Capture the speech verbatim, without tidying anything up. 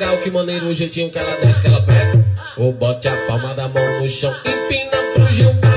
legal que maneiro o jeitinho que ela desce, que ela pega. Ou bote a palma da mão no chão, empina pro Gilberto.